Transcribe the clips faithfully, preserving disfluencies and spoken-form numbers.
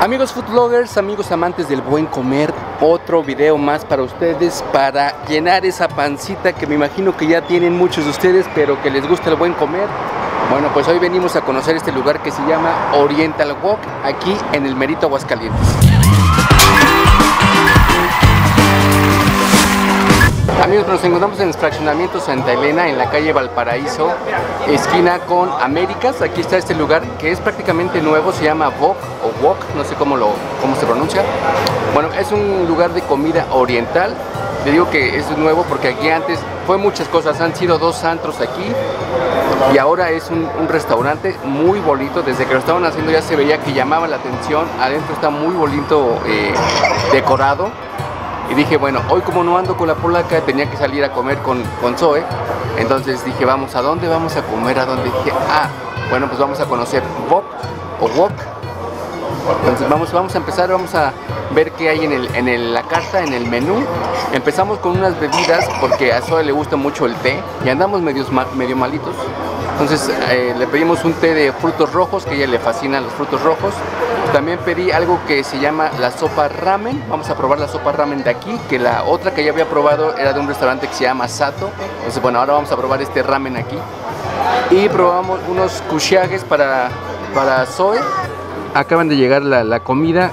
Amigos foodbloggers, amigos amantes del buen comer, otro video más para ustedes, para llenar esa pancita que me imagino que ya tienen muchos de ustedes, pero que les gusta el buen comer. Bueno, pues hoy venimos a conocer este lugar que se llama Oriental Wok, aquí en el Merito Aguascalientes. Amigos, nos encontramos en el fraccionamiento Santa Elena, en la calle Valparaíso, esquina con Américas. Aquí está este lugar que es prácticamente nuevo, se llama Wok o Wok, no sé cómo, lo, cómo se pronuncia. Bueno, es un lugar de comida oriental. Te digo que es nuevo porque aquí antes fue muchas cosas, han sido dos antros aquí y ahora es un, un restaurante muy bonito. Desde que lo estaban haciendo ya se veía que llamaba la atención, adentro está muy bonito eh, decorado. Y dije, bueno, hoy como no ando con la polaca, tenía que salir a comer con, con Zoe. Entonces dije, vamos, ¿a dónde vamos a comer? ¿A dónde? Dije, ah, bueno, pues vamos a conocer Wok o Wok. Entonces vamos, vamos a empezar, vamos a ver qué hay en, el, en el, la carta, en el menú. Empezamos con unas bebidas, porque a Zoe le gusta mucho el té, y andamos medios, medio malitos. Entonces eh, le pedimos un té de frutos rojos, que a ella le fascinan los frutos rojos. También pedí algo que se llama la sopa ramen. Vamos a probar la sopa ramen de aquí, que la otra que ya había probado era de un restaurante que se llama Sato. Entonces, bueno, ahora vamos a probar este ramen aquí. Y probamos unos kushiages para, para Zoe. Acaban de llegar la, la comida.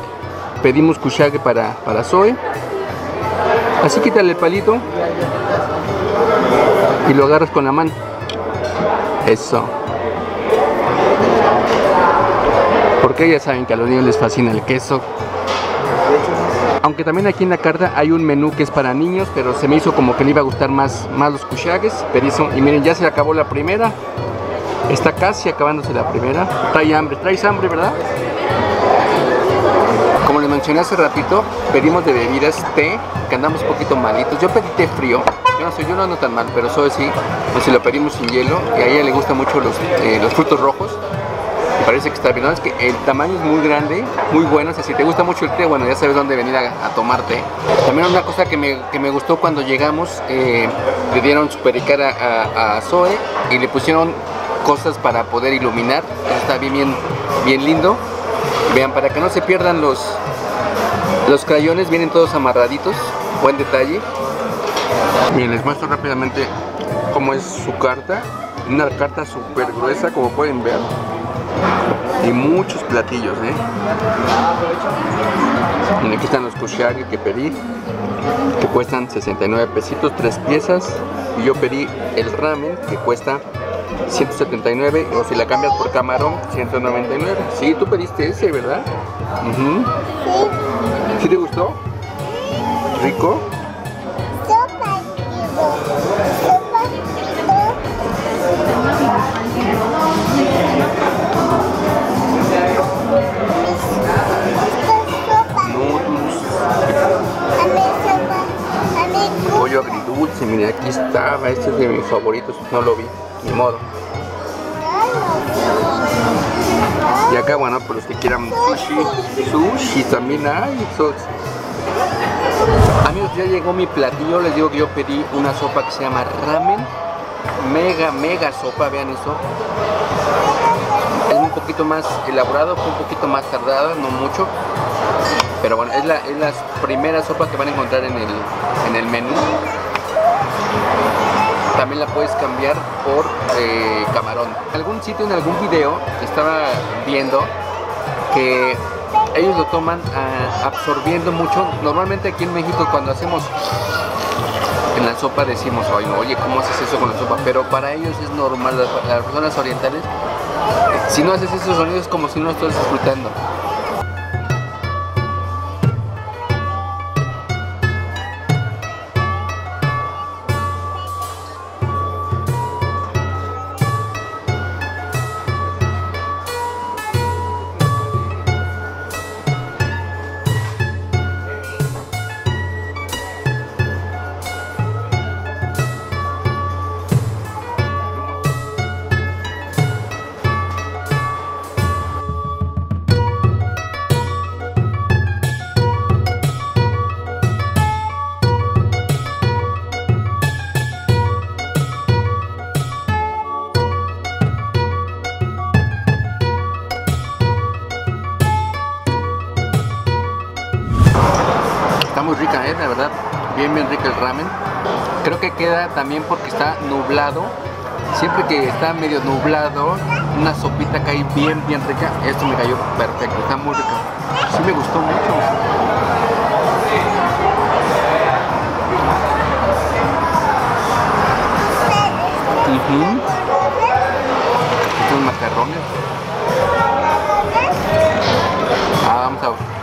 Pedimos kushiage para, para Zoe. Así quítale el palito y lo agarras con la mano. Eso. Porque ya saben que a los niños les fascina el queso. Aunque también aquí en la carta hay un menú que es para niños, pero se me hizo como que le iba a gustar más, más los kushiages. Pero hizo, y miren, ya se acabó la primera. Está casi acabándose la primera. Trae hambre, traes hambre, ¿verdad? Como les mencioné hace ratito, pedimos de bebidas té, que andamos un poquito malitos. Yo pedí té frío. Yo no sé, yo no ando tan mal, pero eso sí, pues si lo pedimos sin hielo. Y a ella le gustan mucho los, eh, los frutos rojos. Parece que está bien, ¿no? Es que el tamaño es muy grande, muy bueno. O sea, si te gusta mucho el té, bueno, ya sabes dónde venir a, a tomarte. También una cosa que me, que me gustó cuando llegamos, eh, le dieron su pericara a, a Zoe y le pusieron cosas para poder iluminar. Eso está bien, bien, bien lindo. Vean, para que no se pierdan los, los crayones, vienen todos amarraditos. Buen detalle. Bien, les muestro rápidamente cómo es su carta. Una carta súper gruesa, como pueden ver. Y muchos platillos, ¿eh? Bueno, aquí están los kushiage que pedí, que cuestan sesenta y nueve pesitos, tres piezas. Y yo pedí el ramen, que cuesta ciento setenta y nueve, o si la cambias por camarón, ciento noventa y nueve. Sí, tú pediste ese, ¿verdad? Uh-huh. ¿Sí te gustó? ¿Rico? Agridulce, miren, aquí estaba, este es de mis favoritos, no lo vi, ni modo. Y acá, bueno, por los que quieran sushi, sushi también hay. Amigos, ya llegó mi platillo. Les digo que yo pedí una sopa que se llama ramen, mega, mega sopa, vean eso. Es un poquito más elaborado, fue un poquito más tardado, no mucho. Pero bueno, es la, es la primera sopa que van a encontrar en el, en el menú. También la puedes cambiar por eh, camarón. En algún sitio, en algún video, estaba viendo que ellos lo toman a, absorbiendo mucho. Normalmente aquí en México cuando hacemos en la sopa decimos, oye, ¿cómo haces eso con la sopa? Pero para ellos es normal, las, las personas orientales, si no haces esos sonidos es como si no lo estás disfrutando. muy rica, ¿eh? La verdad, bien bien rica el ramen. Creo que queda también porque está nublado. Siempre que está medio nublado, una sopita cae bien bien rica. Esto me cayó perfecto, está muy rica. Sí me gustó mucho. Mm. Estos macarrones. Ah, vamos a ver.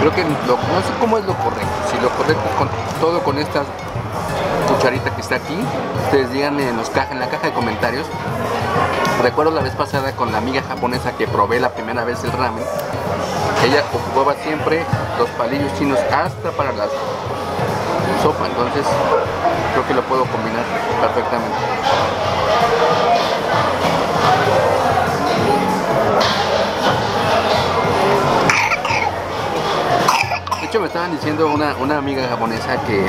Creo que lo, no sé cómo es lo correcto. Si lo correcto es con, todo con esta cucharita que está aquí. Ustedes digan en, los caja, en la caja de comentarios. Recuerdo la vez pasada con la amiga japonesa que probé la primera vez el ramen. Ella ocupaba siempre los palillos chinos hasta para las sopa, entonces creo que lo puedo combinar perfectamente. De hecho me estaban diciendo una, una amiga japonesa que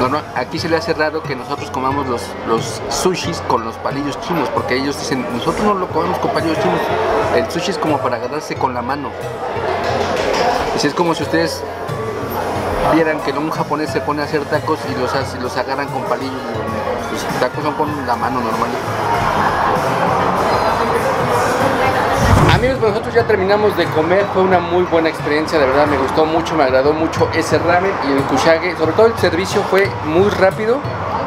no, no, aquí se le hace raro que nosotros comamos los, los sushis con los palillos chinos, porque ellos dicen, nosotros no lo comemos con palillos chinos, el sushi es como para agarrarse con la mano. Y si es como si ustedes vieran que un japonés se pone a hacer tacos y los, hace, los agarran con palillos. Los tacos son con la mano normal. Amigos, nosotros ya terminamos de comer. Fue una muy buena experiencia, de verdad me gustó mucho, me agradó mucho ese ramen y el kushage. Sobre todo el servicio fue muy rápido.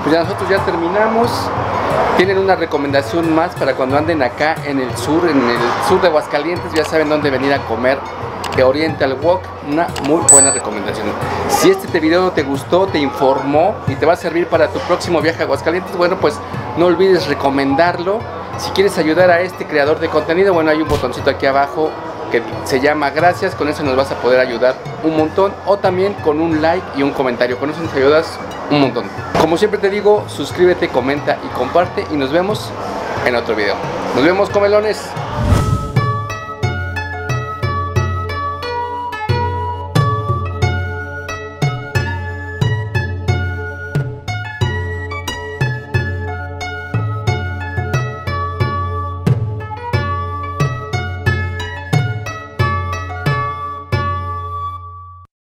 Pues ya nosotros ya terminamos. Tienen una recomendación más para cuando anden acá en el sur, en el sur de Aguascalientes. Ya saben dónde venir a comer. De Oriental Wok, una muy buena recomendación. Si este video te gustó, te informó y te va a servir para tu próximo viaje a Aguascalientes, bueno, pues no olvides recomendarlo. Si quieres ayudar a este creador de contenido, bueno, hay un botoncito aquí abajo que se llama gracias, con eso nos vas a poder ayudar un montón, o también con un like y un comentario, con eso nos ayudas un montón. Como siempre te digo, suscríbete, comenta y comparte, y nos vemos en otro video. Nos vemos, comelones.